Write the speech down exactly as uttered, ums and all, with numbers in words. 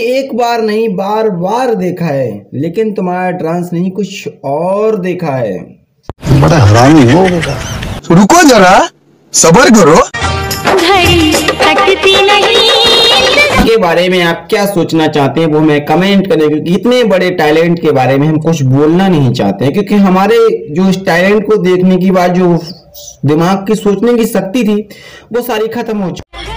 एक बार नहीं बार बार देखा है, लेकिन तुम्हारा ट्रांस नहीं कुछ और देखा है। बड़ा हरामी हो बेटा। रुको जरा, सब्र करो। घड़ी अटकती नहीं के बारे में आप क्या सोचना चाहते हैं वो मैं कमेंट करें, क्योंकि इतने बड़े टैलेंट के बारे में हम कुछ बोलना नहीं चाहते हैं, क्योंकि हमारे जो इस टैलेंट को देखने के बाद जो दिमाग की सोचने की शक्ति थी वो सारी खत्म हो चुकी है।